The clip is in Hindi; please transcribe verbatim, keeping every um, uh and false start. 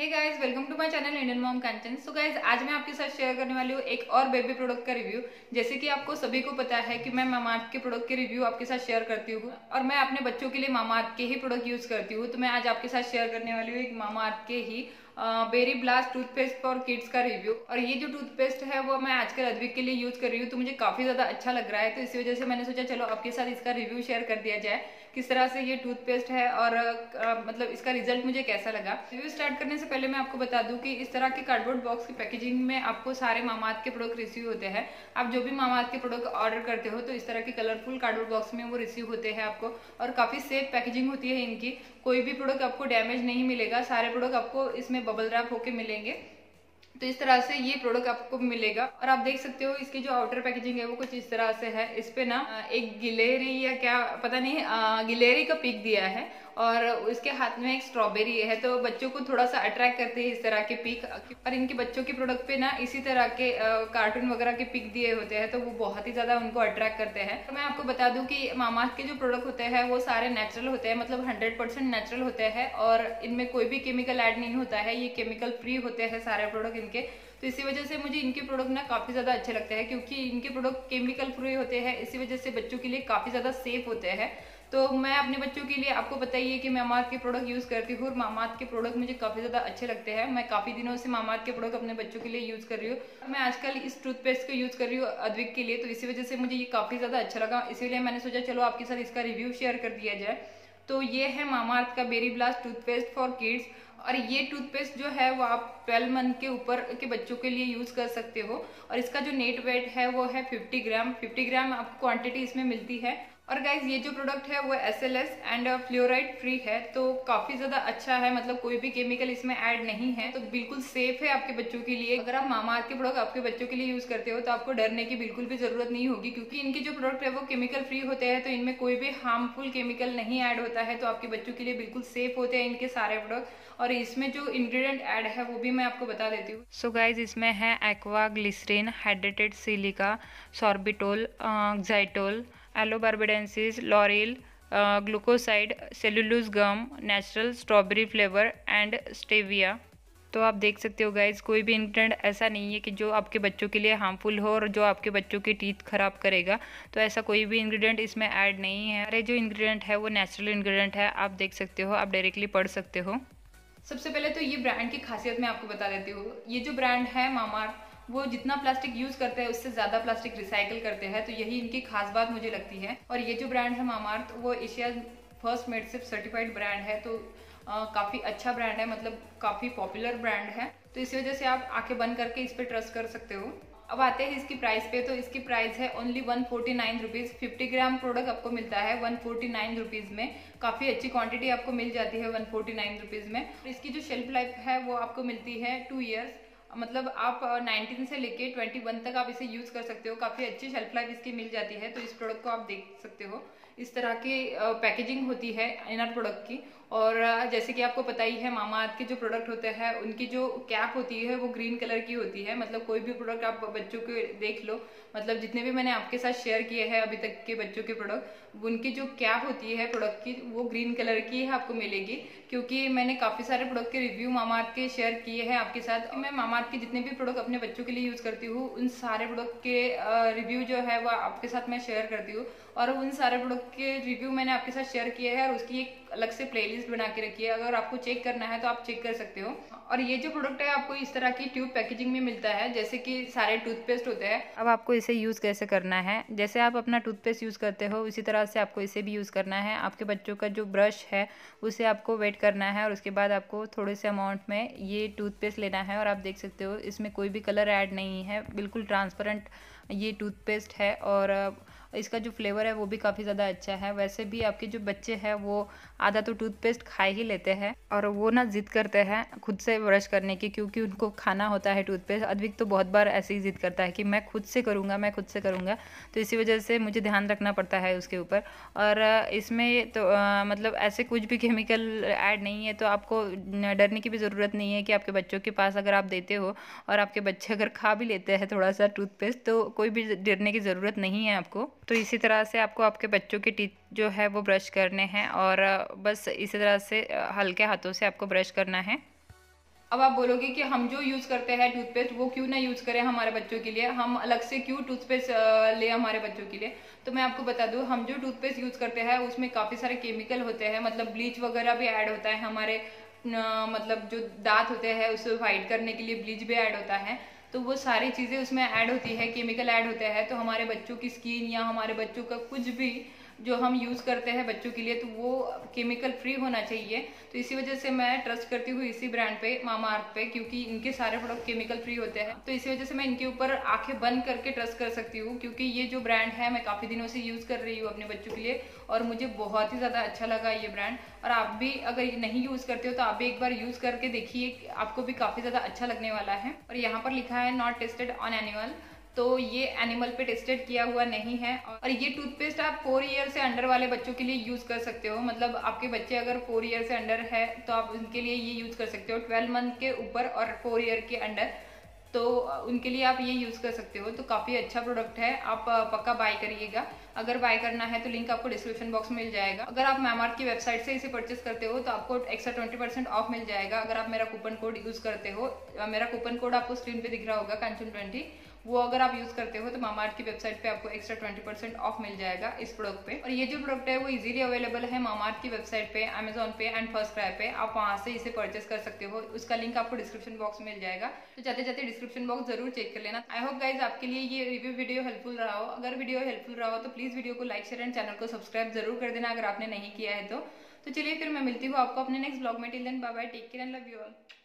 Hey guys, welcome to my channel Indian mom Kanchan. So guys, आज मैं आपके साथ शेयर करने वाली हूँ एक और बेबी प्रोडक्ट का रिव्यू। जैसे कि आपको सभी को पता है कि मैं मामाअर्थ के प्रोडक्ट के रिव्यू आपके साथ शेयर करती हूँ और मैं अपने बच्चों के लिए मामाअर्थ के ही प्रोडक्ट यूज करती हूँ। तो मैं आज आपके साथ शेयर करने वाली हूँ एक मामाअर्थ के ही berry blast toothpaste for kids का रिव्यू। और ये जो टूथपेस्ट है वो मैं आजकल अद्विक के लिए यूज कर रही हूँ, तो मुझे काफी ज्यादा अच्छा लग रहा है। तो इसी वजह से मैंने सोचा चलो आपके साथ इसका रिव्यू शेयर कर दिया जाए, किस तरह से ये टूथपेस्ट है और आ, मतलब इसका रिजल्ट मुझे कैसा लगा। रिव्यू स्टार्ट करने से पहले मैं आपको बता दूं कि इस तरह के कार्डबोर्ड बॉक्स की पैकेजिंग में आपको सारे मामाअर्थ के प्रोडक्ट रिसीव होते हैं। आप जो भी मामाअर्थ के प्रोडक्ट ऑर्डर करते हो तो इस तरह के कलरफुल कार्डबोर्ड बॉक्स में वो रिसीव होते हैं आपको, और काफी सेफ पैकेजिंग होती है इनकी। कोई भी प्रोडक्ट आपको डैमेज नहीं मिलेगा, सारे प्रोडक्ट आपको इसमें बबल रैप होके मिलेंगे। तो इस तरह से ये प्रोडक्ट आपको मिलेगा और आप देख सकते हो इसकी जो आउटर पैकेजिंग है वो कुछ इस तरह से है। इस पे ना एक गिलेरी या क्या पता नहीं गिलेरी का पिक दिया है और उसके हाथ में एक स्ट्रॉबेरी है, तो बच्चों को थोड़ा सा अट्रैक्ट करते हैं इस तरह के पिक। और इनके बच्चों के प्रोडक्ट पे ना इसी तरह के कार्टून वगैरह के पिक दिए होते हैं, तो वो बहुत ही ज़्यादा उनको अट्रैक्ट करते हैं। तो मैं आपको बता दूं कि मामाअर्थ के जो प्रोडक्ट होते हैं वो सारे नेचुरल होते हैं, मतलब हंड्रेड परसेंट नेचुरल होते हैं और इनमें कोई भी केमिकल ऐड नहीं होता है। ये केमिकल फ्री होते हैं सारे प्रोडक्ट इनके, तो इसी वजह से मुझे इनके प्रोडक्ट ना काफ़ी ज़्यादा अच्छे लगते हैं क्योंकि इनके प्रोडक्ट केमिकल फ्री होते हैं। इसी वजह से बच्चों के लिए काफ़ी ज़्यादा सेफ होते हैं। तो मैं अपने बच्चों के लिए, आपको बताइए कि मामाअर्थ के प्रोडक्ट यूज़ करती हूँ और मामाअर्थ के प्रोडक्ट मुझे काफ़ी ज़्यादा अच्छे लगते हैं। मैं काफ़ी दिनों से मामाअर्थ के प्रोडक्ट अपने बच्चों के लिए यूज़ कर रही हूँ। मैं आजकल इस टूथपेस्ट को यूज़ कर रही हूँ अद्विक के लिए, तो इसी वजह से मुझे ये काफ़ी ज़्यादा अच्छा लगा, इसीलिए मैंने सोचा चलो आपके साथ इसका रिव्यू शेयर कर दिया जाए। तो ये है मामाअर्थ का berry blast toothpaste for kids, और ये टूथपेस्ट जो है वो आप ट्वेल्व मंथ के ऊपर के बच्चों के लिए यूज़ कर सकते हो। और इसका जो नेट वेट है वो है फिफ्टी ग्राम। फिफ्टी ग्राम आपको क्वांटिटी इसमें मिलती है। और गाइज, ये जो प्रोडक्ट है वो S L S and fluoride free है, तो काफ़ी ज़्यादा अच्छा है, मतलब कोई भी केमिकल इसमें ऐड नहीं है, तो बिल्कुल सेफ है आपके बच्चों के लिए। अगर आप मामाअर्थ के प्रोडक्ट आपके बच्चों के लिए यूज़ करते हो तो आपको डरने की बिल्कुल भी ज़रूरत नहीं होगी क्योंकि इनके जो प्रोडक्ट है वो केमिकल फ्री होते हैं, तो इनमें कोई भी हार्मफुल केमिकल नहीं ऐड होता है, तो आपके बच्चों के लिए बिल्कुल सेफ होते हैं इनके सारे प्रोडक्ट। और इसमें जो इन्ग्रीडियंट ऐड है वो भी मैं आपको बता देती हूँ। सो गाइज, इसमें है aqua, glycerin, hydrated silica, sorbitol, xylitol, aloe barbadensis, lauryl glucoside, cellulose gum, natural strawberry flavour and stevia. तो आप देख सकते हो गाइज, कोई भी इंग्रेडिएंट ऐसा नहीं है कि जो आपके बच्चों के लिए हार्मफुल हो और जो आपके बच्चों के टीथ खराब करेगा, तो ऐसा कोई भी इंग्रेडिएंट इसमें ऐड नहीं है। अरे जो इंग्रेडिएंट है वो नेचुरल इंग्रेडिएंट है, आप देख सकते हो, आप डायरेक्टली पढ़ सकते हो। सबसे पहले तो ये ब्रांड की खासियत मैं आपको बता देती हूँ। ये जो ब्रांड है मामाअर्थ, वो जितना प्लास्टिक यूज़ करते हैं उससे ज़्यादा प्लास्टिक रिसाइकल करते हैं, तो यही इनकी खास बात मुझे लगती है। और ये जो ब्रांड है मामाअर्थ वो एशिया फर्स्ट मेडशिप सर्टिफाइड ब्रांड है, तो काफ़ी अच्छा ब्रांड है, मतलब काफ़ी पॉपुलर ब्रांड है, तो इसी वजह से आप आंखें बंद करके इस पर ट्रस्ट कर सकते हो। अब आते हैं इसकी प्राइस पे, तो इसकी प्राइस है only one forty nine rupees. Fifty gram product आपको मिलता है वन फोर्टी नाइन रुपीज़ में, काफ़ी अच्छी क्वांटिटी आपको मिल जाती है वन फोर्टी नाइन रुपीज़ में। इसकी जो शेल्फ लाइफ है वो आपको मिलती है टू ईयर्स, मतलब आप नाइनटीन से लेके ट्वेंटी वन तक आप इसे यूज़ कर सकते हो, काफ़ी अच्छी शेल्फ लाइफ इसकी मिल जाती है। तो इस प्रोडक्ट को आप देख सकते हो, इस तरह की पैकेजिंग होती है इनर प्रोडक्ट की। और जैसे कि आपको पता ही है मामाअर्थ के जो प्रोडक्ट होते हैं उनकी जो कैप होती है वो ग्रीन कलर की होती है, मतलब कोई भी प्रोडक्ट आप बच्चों के देख लो, मतलब जितने भी मैंने आपके साथ शेयर किए हैं अभी तक के बच्चों के प्रोडक्ट, उनकी जो कैप होती है प्रोडक्ट की वो ग्रीन कलर की है आपको मिलेगी। क्योंकि मैंने काफ़ी सारे प्रोडक्ट के रिव्यू मामाअर्थ के शेयर किए हैं आपके साथ। मैं मामाअर्थ के जितने भी प्रोडक्ट अपने बच्चों के लिए यूज़ करती हूँ उन सारे प्रोडक्ट के रिव्यू जो है वो आपके साथ मैं शेयर करती हूँ, और उन सारे प्रोडक्ट के रिव्यू मैंने आपके साथ शेयर किए हैं और उसकी एक अलग से प्लेलिस्ट बना के रखी है, अगर आपको चेक करना है तो आप चेक कर सकते हो। और ये जो प्रोडक्ट है आपको इस तरह की ट्यूब पैकेजिंग में मिलता है, जैसे कि सारे टूथपेस्ट होते हैं। अब आपको इसे यूज़ कैसे करना है, जैसे आप अपना टूथपेस्ट यूज़ करते हो उसी तरह से आपको इसे भी यूज़ करना है। आपके बच्चों का जो ब्रश है उसे आपको वेट करना है और उसके बाद आपको थोड़े से अमाउंट में ये टूथपेस्ट लेना है। और आप देख सकते हो इसमें कोई भी कलर ऐड नहीं है, बिल्कुल ट्रांसपेरेंट ये टूथपेस्ट है और इसका जो फ्लेवर है वो भी काफ़ी ज़्यादा अच्छा है। वैसे भी आपके जो बच्चे हैं वो आधा तो टूथपेस्ट खा ही लेते हैं और वो ना जिद करते हैं खुद से ब्रश करने की क्योंकि उनको खाना होता है टूथपेस्ट। अद्विक तो बहुत बार ऐसे ही जिद करता है कि मैं खुद से करूँगा, मैं खुद से करूँगा, तो इसी वजह से मुझे ध्यान रखना पड़ता है उसके ऊपर। और इसमें तो आ, मतलब ऐसे कुछ भी केमिकल ऐड नहीं है, तो आपको डरने की भी ज़रूरत नहीं है कि आपके बच्चों के पास अगर आप देते हो और आपके बच्चे अगर खा भी लेते हैं थोड़ा सा टूथपेस्ट तो कोई भी डरने की ज़रूरत नहीं है आपको। तो इसी तरह से आपको आपके बच्चों के टीथ जो है वो ब्रश करने हैं और बस इसी तरह से हल्के हाथों से आपको ब्रश करना है। अब आप बोलोगे कि हम जो यूज़ करते हैं टूथपेस्ट वो क्यों ना यूज़ करें हमारे बच्चों के लिए, हम अलग से क्यों टूथपेस्ट ले हमारे बच्चों के लिए। तो मैं आपको बता दूं, हम जो टूथपेस्ट यूज़ करते हैं उसमें काफ़ी सारे केमिकल होते हैं, मतलब ब्लीच वगैरह भी ऐड होता है हमारे न, मतलब जो दांत होते हैं उसको वाइट करने के लिए ब्लीच भी ऐड होता है। तो वो सारी चीज़ें उसमें ऐड होती है, केमिकल ऐड होते हैं। तो हमारे बच्चों की स्किन या हमारे बच्चों का कुछ भी जो हम यूज़ करते हैं बच्चों के लिए तो वो केमिकल फ्री होना चाहिए। तो इसी वजह से मैं ट्रस्ट करती हूँ इसी ब्रांड पे, मामाअर्थ पे, क्योंकि इनके सारे प्रोडक्ट केमिकल फ्री होते हैं। तो इसी वजह से मैं इनके ऊपर आंखें बंद करके ट्रस्ट कर सकती हूँ, क्योंकि ये जो ब्रांड है मैं काफ़ी दिनों से यूज़ कर रही हूँ अपने बच्चों के लिए और मुझे बहुत ही ज़्यादा अच्छा लगा ये ब्रांड। और आप भी अगर नहीं यूज़ करते हो तो आप भी एक बार यूज़ करके देखिए, आपको भी काफ़ी ज़्यादा अच्छा लगने वाला है। और यहाँ पर लिखा है नॉट टेस्टेड ऑन एनिमल, तो ये एनिमल पे टेस्टेड किया हुआ नहीं है। और ये टूथपेस्ट आप फोर ईयर से अंडर वाले बच्चों के लिए यूज़ कर सकते हो, मतलब आपके बच्चे अगर फोर ईयर से अंडर है तो आप उनके लिए ये यूज़ कर सकते हो, ट्वेल्व मंथ के ऊपर और फोर ईयर के अंडर, तो उनके लिए आप ये यूज़ कर सकते हो। तो काफ़ी अच्छा प्रोडक्ट है, आप पक्का बाय करिएगा। अगर बाय करना है तो लिंक आपको डिस्क्रिप्शन बॉक्स में मिल जाएगा। अगर आप मामाअर्थ की वेबसाइट से इसे परचेस करते हो तो आपको एक्स्ट्रा ट्वेंटी परसेंट ऑफ मिल जाएगा अगर आप मेरा कूपन कोड यूज़ करते हो। मेरा कूपन कोड आपको स्क्रीन पे दिख रहा होगा, कंचन ट्वेंटी, वो अगर आप यूज़ करते हो तो मामाअर्थ की वेबसाइट पे आपको एक्स्ट्रा ट्वेंटी परसेंट ऑफ मिल जाएगा इस प्रोडक्ट पे। और ये जो प्रोडक्ट है वो इजीली अवेलेबल है मामाअर्थ की वेबसाइट पे, अमेजॉन पे एंड फर्स्ट क्राई पे, आप वहाँ से इसे परचेस कर सकते हो। उसका लिंक आपको डिस्क्रिप्शन बॉक्स मिल जाएगा, तो जाते जाते डिस्क्रिप्शन बॉक्स जरूर चेक कर लेना। आई होप गाइज आपके लिए ये रिव्यू वीडियो हेल्पफुल रहा हो। अगर वीडियो हेल्पफुल रहा हो तो प्लीज़ वीडियो को लाइक शेयर एंड चैनल को सब्सक्राइब जरूर कर देना अगर आपने नहीं किया है तो। तो चलिए फिर मैं मिलती हूँ आपको अपने नेक्स्ट ब्लॉग में। Till then bye bye, take care and love you all.